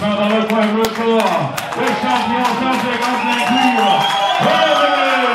par la loi pour le corps, le champion sans seconde d'inclure.